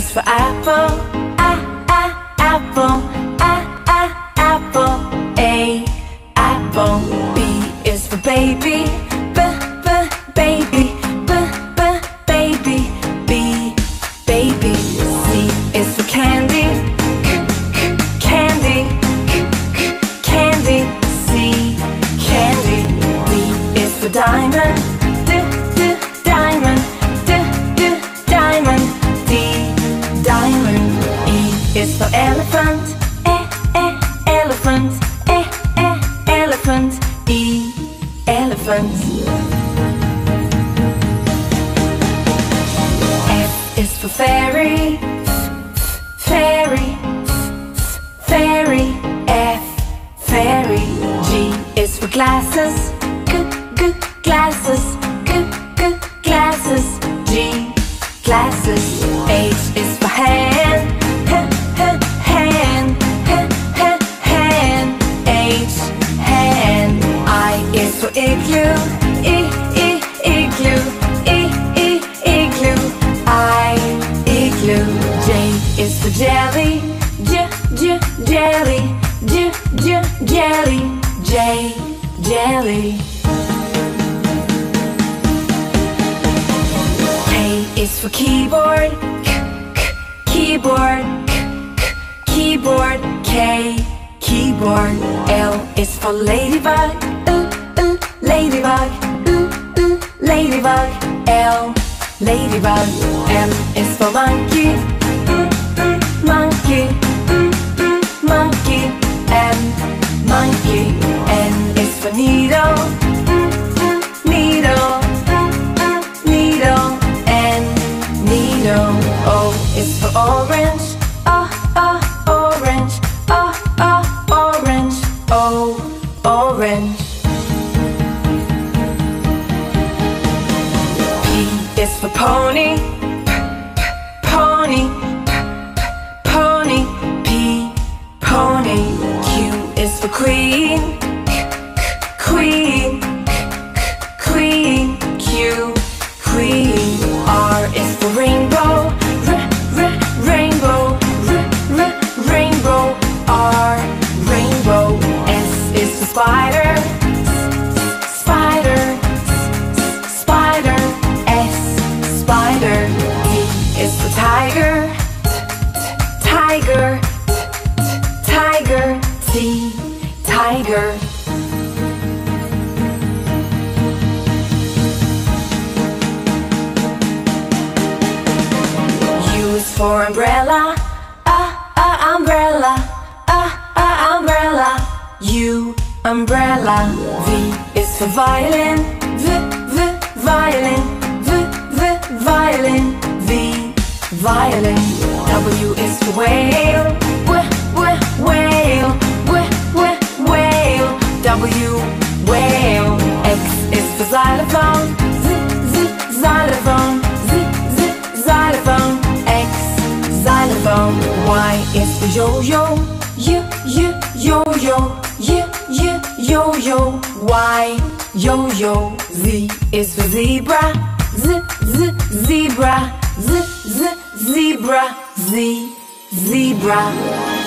stands for apple, apple, apple. A, apple. B is for baby, baby, baby, B, baby. C is for candy, candy, candy. C, candy. D is for diamond, diamond, diamond. D, diamond. E is for elephant, elephant, elephant. E, elephant. F is for fairy, fairy, fairy. F, fairy. G is for glasses, glasses, glasses. G, glasses. H is for hand, hand, hand. H, hand. I is for igloo, igloo. It's for jelly, jelly, jelly, J, jelly. K is for keyboard, keyboard, keyboard. K, keyboard. L is for ladybug, ladybug, ladybug. L, ladybug. M is for monkey, monkey, monkey. M, monkey. N is for needle, needle, needle. N, needle. O is for orange, orange, orange. O, orange. P is for pony, pony. Q is for queen, queen, queen. Q, queen. R is for rainbow, rainbow, rainbow. R, rainbow. S is for spider, spider, spider. S, spider. T is for tiger, tiger, tiger. T, tiger. U is for umbrella, umbrella, umbrella. U, umbrella. V is for violin, violin, violin. V, violin. W is for whale, whale, whale. W, whale. X is for xylophone, xylophone, xylophone. X, xylophone. Y is for yo-yo, yo-yo, yo-yo. Y, yo-yo. Z is for zebra, zebra, zebra. Z, zebra.